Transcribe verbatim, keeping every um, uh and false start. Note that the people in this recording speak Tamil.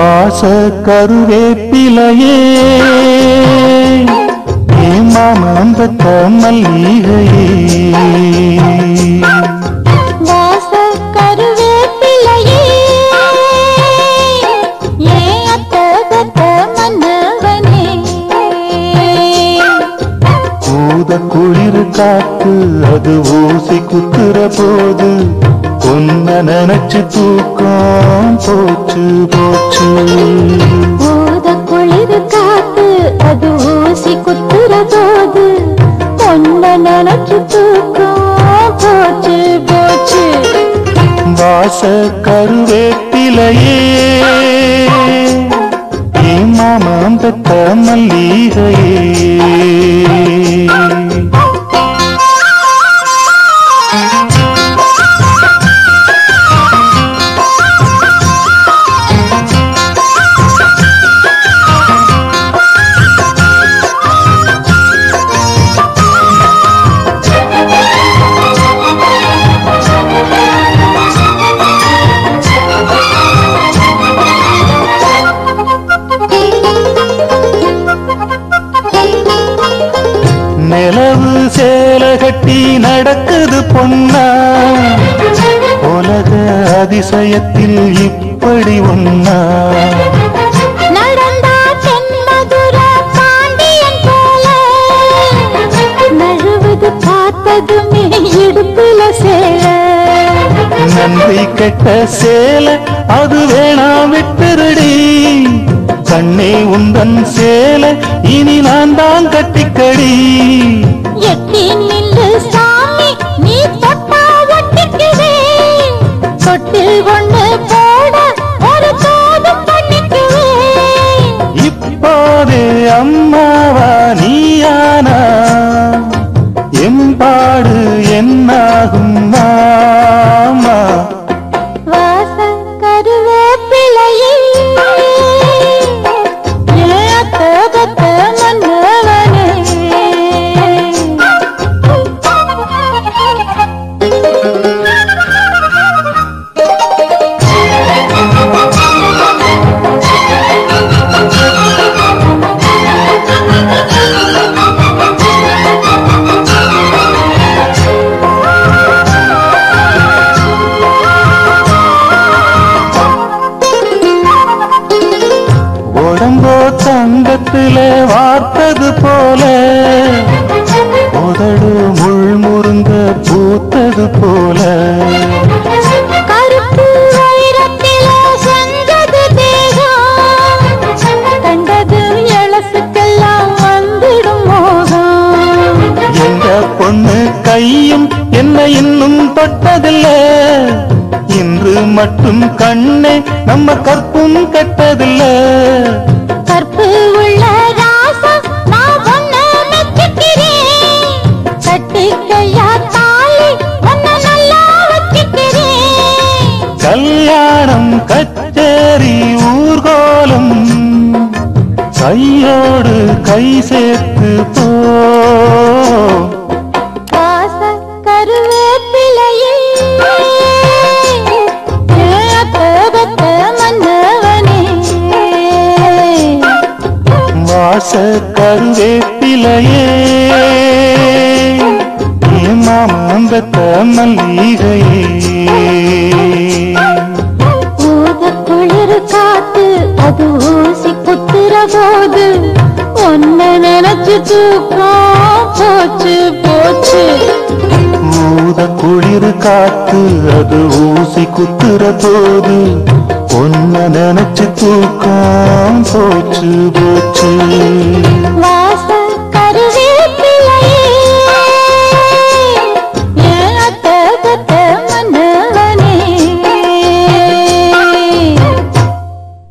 ಬಾಸ ಕರುವೆ ಪಿಲಯೇ ಹೇಮಾಮಂಬತ ಮಲ್ಲಿಹಯೇ குளிர் காத்து அது ஊசி குத்துற போது பொன்ன நினைச்சு தூக்கம் போச்சு போச்சு ஊத குளிர் காத்து அது ஊசி குத்துற போது பொன்ன நினைச்சு தூக்கம் போச்சு போச்சு வாச கருவேப்பிலையே மாமாந்தத்த மல்லிகையே நிலவு சேல கட்டி நடக்குது பொன்னா உலக அதிசயத்தில் இப்படி ஒன்னா நடந்தா தென்மதுரை பாண்டியன் போல நழுவது பார்த்ததுமே இடுப்புல சேல நன்றி கெட்ட சேல அது வேணா விட்டுருடி கண்ணே உந்தன் சேல இனி நான் தான் கட்டிக்கடி எட்டி நில்லு சாமி நீ தொட்டா ஒட்டிக்குவே தொட்டில் கொண்டு போட ஒரு தோதும் பண்ணிக்குவே இப்போது அம்மாவா நீயானா எம்பாடு என்னாகும் மாமா தங்கத்திலே வார்த்தது போல உதடு முள் முருங்க பூத்தது போல கருப்பு வைரத்திலே செஞ்சது தேகம் கண்டது எலசுக்கெல்லாம் வந்திடும் மோகம் எங்க பொண்ணு கையும் என்ன இன்னும் தொட்டதில்லை இன்று மட்டும் கண்ணே நம்ம கற்பும் கட்டதில்லை கற்பு உள்ள ராசா நான் ஒன்ன மெச்சிக்கிறேன் கட்டிக்கையா தாலி ஒன்ன நல்லா வச்சிக்கிறேன் கல்யாணம் கச்சேரி ஊர்கோலம் கையோடு கை சேர்த்து போ வாச கருவேப்பிலையே மாமாந்தத்த மல்லிகையே ஊத குளிர் காத்து அது ஊசி குத்துற போது ஒன்ன நினைச்சு தூக்கம் போச்சு போச்சு ஊத குளிர் காத்து அது ஊசி குத்துற போது ஒன்ன நினைச்சு தூக்கம் போச்சு போச்சு